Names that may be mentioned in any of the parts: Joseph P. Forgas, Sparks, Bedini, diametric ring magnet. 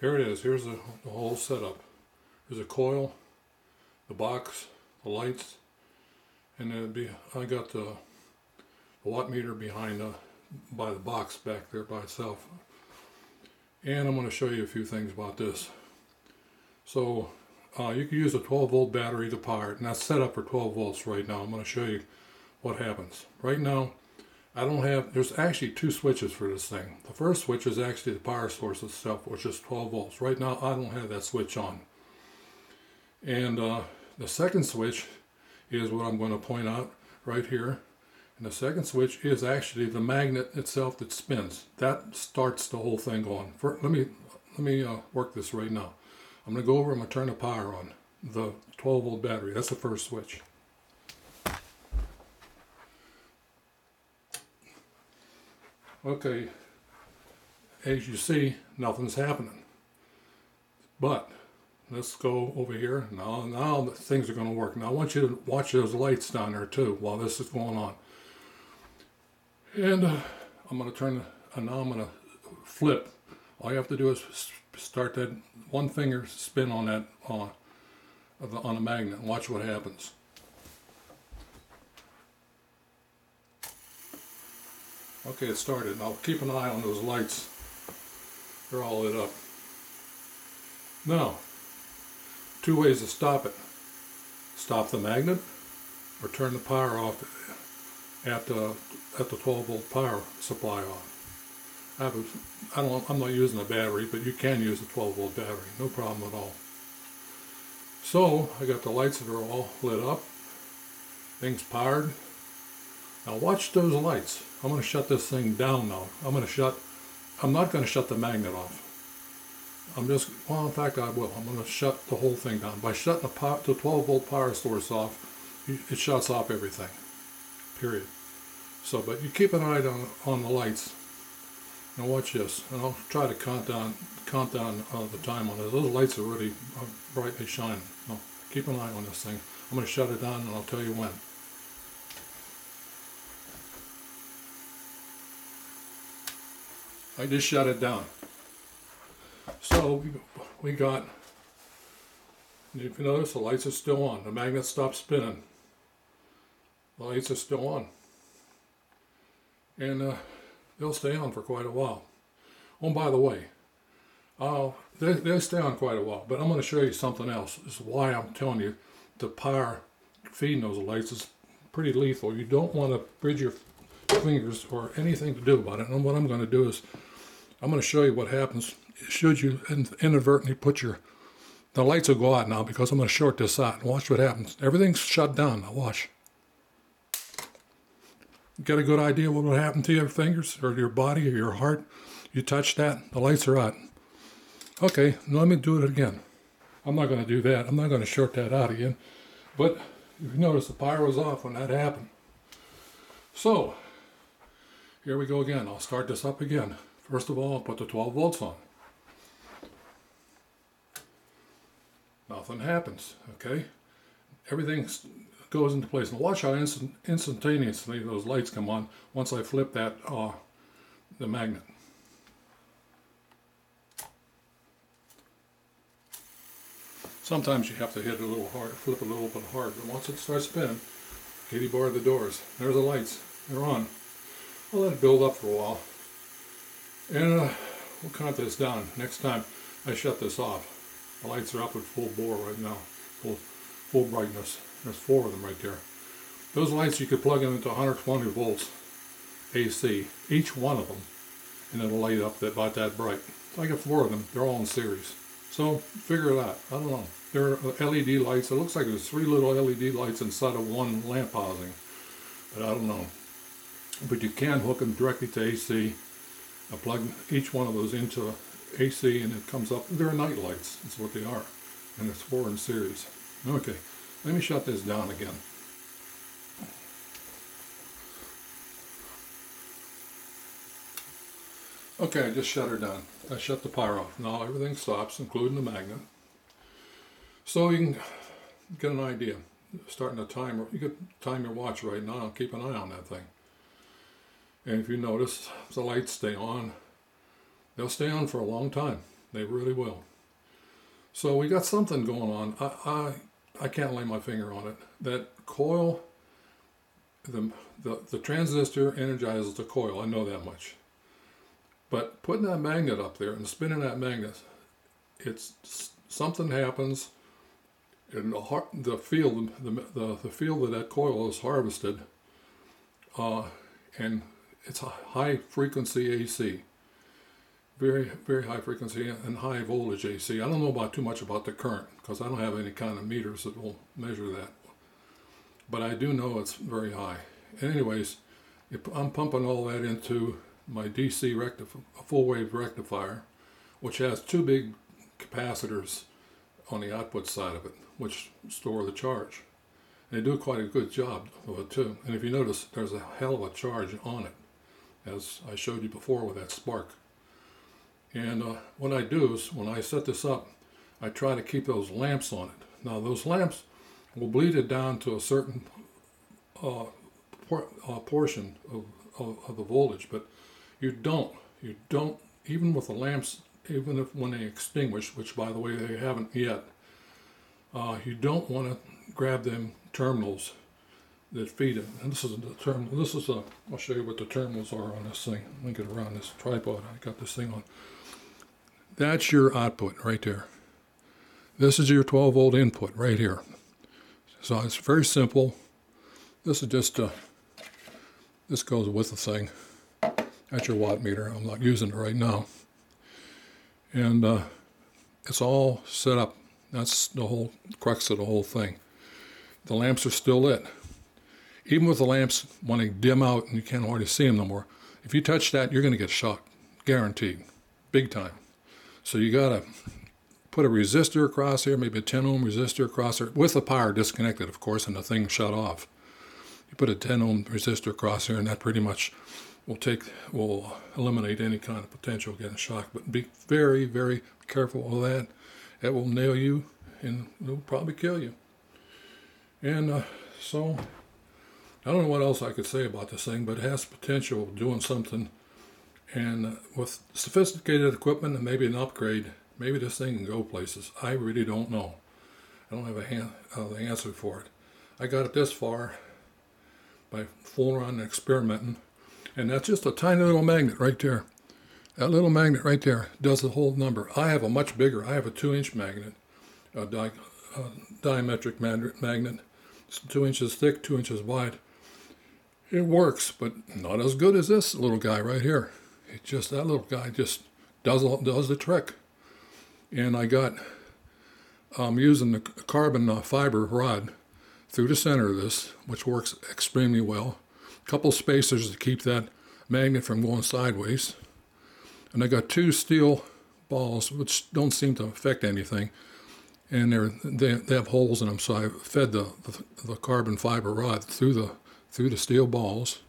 Here it is. Here's the whole setup. There's a coil, the box, the lights, and then I got the watt meter behind by the box back there by itself. And I'm going to show you a few things about this. So you can use a 12 volt battery to power it, and that's set up for 12 volts right now. I'm going to show you what happens. Right now I don't have, there's actually two switches for this thing. The first switch is actually the power source itself, which is 12 volts. Right now I don't have that switch on. And the second switch is what I'm going to point out right here. And the second switch is actually the magnet itself that spins. That starts the whole thing on. Let me work this right now. I'm going to go over, I'm going to turn the power on. The 12 volt battery, that's the first switch. Okay, as you see, nothing's happening. But let's go over here. Now things are going to work. Now I want you to watch those lights down there too while this is going on. And I'm going to turn, and now I'm going to flip. All you have to do is start that one finger spin on that on a magnet and watch what happens. Okay, it started. Now keep an eye on those lights. They're all lit up. Now, two ways to stop it. Stop the magnet or turn the power off at the 12 volt power supply off. I'm not using a battery, but you can use a 12 volt battery. No problem at all. So, I got the lights that are all lit up. Things powered. Now watch those lights. I'm going to shut this thing down now. I'm not going to shut the magnet off. In fact I will. I'm going to shut the whole thing down. By shutting the 12 volt power source off, it shuts off everything. Period. So, but you keep an eye on the lights. Now watch this. And I'll try to count down the time on it. Those lights are really brightly shining. Now, keep an eye on this thing. I'm going to shut it down and I'll tell you when. I just shut it down. So we got, if you notice, the lights are still on. The magnet stopped spinning. The lights are still on. And they'll stay on for quite a while. Oh, and by the way, they'll stay on quite a while, but I'm going to show you something else. This is why I'm telling you the power feeding those lights is pretty lethal. You don't want to bridge your fingers or anything to do about it. And what I'm going to do is I'm going to show you what happens should you inadvertently put the lights will go out now because I'm going to short this out and watch what happens. Everything's shut down now. Watch. Get a good idea what would happen to your fingers or your body or your heart? You touch that, the lights are out. Okay, now let me do it again. I'm not going to do that. I'm not going to short that out again. But you notice the power was off when that happened. So here we go again. I'll start this up again. First of all, I'll put the 12 volts on. Nothing happens, okay? Everything goes into place. Now watch how instantaneously those lights come on once I flip that, the magnet. Sometimes you have to hit a little hard, flip a little bit hard, but once it starts spinning, Katie barred the doors. There's the lights, they're on. I'll let it build up for a while, and we'll count this down. Next time I shut this off, the lights are up at full bore right now, full brightness. There's four of them right there. Those lights you could plug in into 120 volts AC, each one of them, and it'll light up about that bright. So I got four of them, they're all in series. So figure it out, I don't know. There are LED lights, it looks like there's three little LED lights inside of one lamp housing, but I don't know. But you can hook them directly to AC. I plug each one of those into AC and it comes up. They're night lights, that's what they are. And it's four in series. Okay, let me shut this down again. Okay, I just shut her down. I shut the power off. Now everything stops, including the magnet. So you can get an idea. Starting a timer, you could time your watch right now and keep an eye on that thing. And if you notice, the lights stay on. They'll stay on for a long time. They really will. So we got something going on. I can't lay my finger on it. That coil, the transistor energizes the coil. I know that much. But putting that magnet up there and spinning that magnet, it's something happens. And the field of that coil is harvested, and it's a high frequency AC, very high frequency and high voltage AC. I don't know about too much about the current because I don't have any kind of meters that will measure that, but I do know it's very high. And anyways, I'm pumping all that into my DC full wave rectifier, which has two big capacitors on the output side of it, which store the charge. And they do quite a good job of it too. And if you notice, there's a hell of a charge on it, as I showed you before with that spark. And what I do is, when I set this up, I try to keep those lamps on it. Now those lamps will bleed it down to a certain portion of the voltage, but you don't, even with the lamps, even if when they extinguish, which by the way they haven't yet, you don't want to grab them terminals that feed it. And this is the terminal. I'll show you what the terminals are on this thing. Let me get around this tripod. I got this thing on. That's your output right there. This is your 12 volt input right here. So it's very simple. This is just this goes with the thing. That's your watt meter. I'm not using it right now. And it's all set up. That's the whole crux of the whole thing. The lamps are still lit. Even with the lamps when they dim out and you can't hardly see them no more, if you touch that, you're going to get shocked, guaranteed, big time. So you got to put a resistor across here, maybe a 10 ohm resistor across here, with the power disconnected, of course, and the thing shut off. You put a 10 ohm resistor across here, and that pretty much will eliminate any kind of potential getting shocked. But be very, very careful of that. That will nail you, and it'll probably kill you. And so, I don't know what else I could say about this thing, but it has potential of doing something. And with sophisticated equipment and maybe an upgrade, maybe this thing can go places. I really don't know. I don't have the answer for it. I got it this far by fooling around and experimenting. And that's just a tiny little magnet right there. That little magnet right there does the whole number. I have a much bigger. I have a 2-inch magnet, a diametric magnet. It's 2 inches thick, 2 inches wide. It works, but not as good as this little guy right here. It just, that little guy just does the trick. And I'm using the carbon fiber rod through the center of this, which works extremely well. Couple spacers to keep that magnet from going sideways, and I got 2 steel balls which don't seem to affect anything, and they have holes in them, so I fed the carbon fiber rod through the steel balls,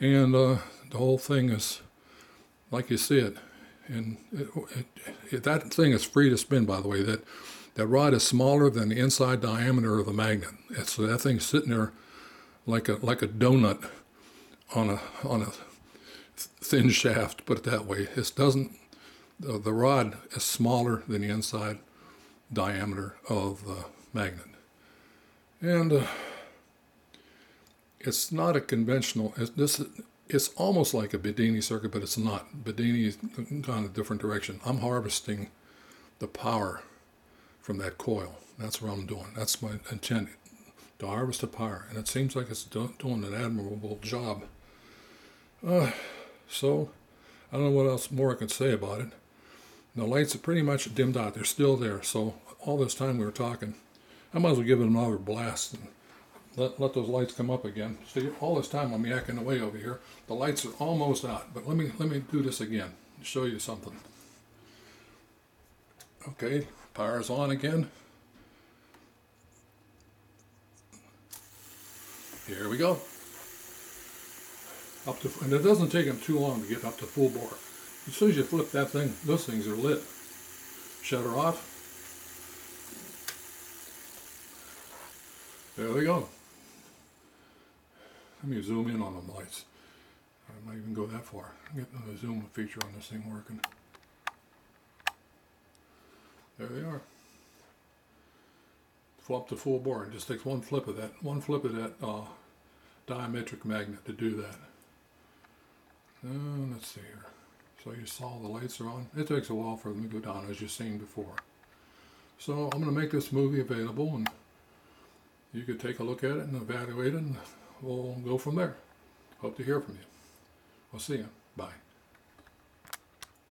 and the whole thing is like you see it, and that thing is free to spin, by the way. That rod is smaller than the inside diameter of the magnet, and so that thing's sitting there like a donut on a thin shaft, put it that way. It doesn't, the rod is smaller than the inside diameter of the magnet. And it's not a conventional, it's almost like a Bedini circuit, but it's not. Bedini is gone a different direction. I'm harvesting the power from that coil. That's what I'm doing. That's my intent. To harvest the power, and it seems like it's doing an admirable job. So I don't know what else more I can say about it. The lights are pretty much dimmed out. They're still there, so all this time we were talking, I might as well give it another blast and let those lights come up again. See, all this time I'm yakking away over here. The lights are almost out, but let me do this again to show you something. Okay, power's on again. Here we go. And it doesn't take them too long to get up to full bore. As soon as you flip that thing, those things are lit. Shutter off. There we go. Let me zoom in on them lights. I might even go that far. I'm getting the zoom feature on this thing working. flop to full bore. It just takes one flip of that diametric magnet to do that. Let's see here. So you saw the lights are on. It takes a while for them to go down, as you've seen before. So I'm going to make this movie available, and you could take a look at it and evaluate it, and we'll go from there. Hope to hear from you. We'll see you. Bye.